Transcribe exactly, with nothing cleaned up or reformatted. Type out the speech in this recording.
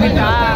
guitar.